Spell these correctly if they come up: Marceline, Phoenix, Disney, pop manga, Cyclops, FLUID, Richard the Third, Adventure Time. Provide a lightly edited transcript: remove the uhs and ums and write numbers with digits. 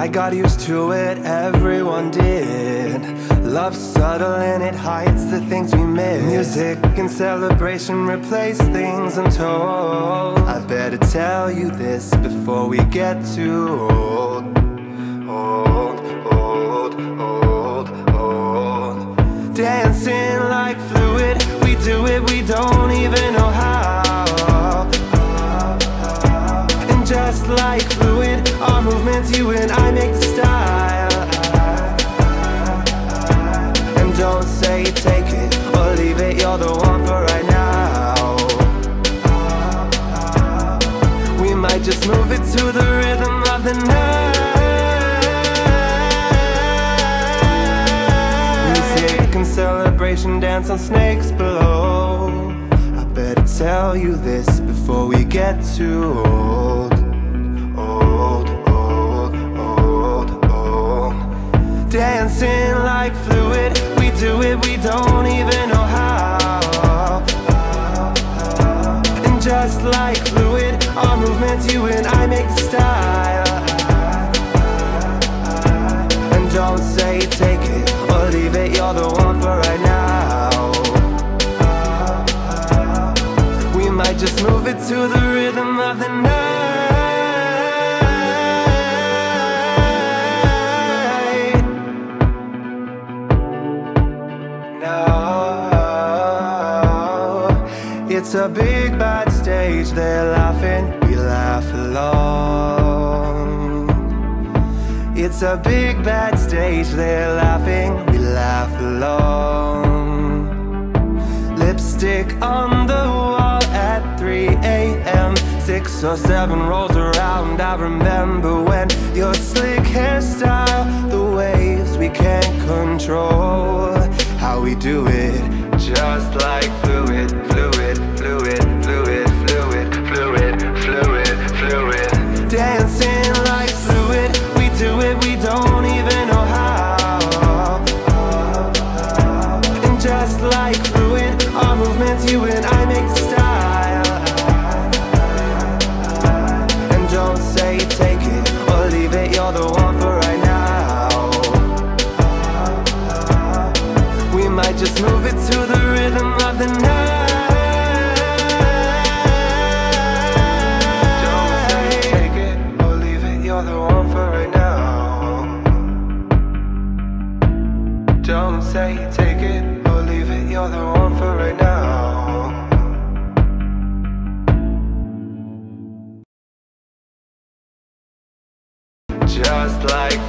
I got used to it, everyone did. Love's subtle and it hides the things we miss. Music and celebration replace things I'm told. I better tell you this before we get too old. Old, old, old, old. Dancing like fluid, we do it, we don't even know how. And just like fluid, our movements, you and I make the style. And don't say you take it or leave it, you're the one for right now. We might just move it to the rhythm of the night. Music and celebration, dance on snakes below. I better tell you this before we get too old. Dancing like fluid, we do it, we don't even know how. And just like fluid, our movements, you and I make the style. And don't say take it or leave it, you're the one for right now. We might just move it to the rhythm of the night. It's a big bad stage, they're laughing, we laugh along. It's a big bad stage, they're laughing, we laugh along. Lipstick on the wall at 3 AM 6 or 7 rolls around, I remember when. Your slick hairstyle, the waves we can't control. How we do it, just like fluid, fluid, fluid, fluid, fluid, fluid, fluid, fluid. Dancing like fluid, we do it, we don't even know how. And just like fluid, our movements, you and I make the style. And don't say you take it or leave it, you're the one for right now. We might just move it to the rhythm of the night. Don't say you take it or leave it, you're the one for right now. Just like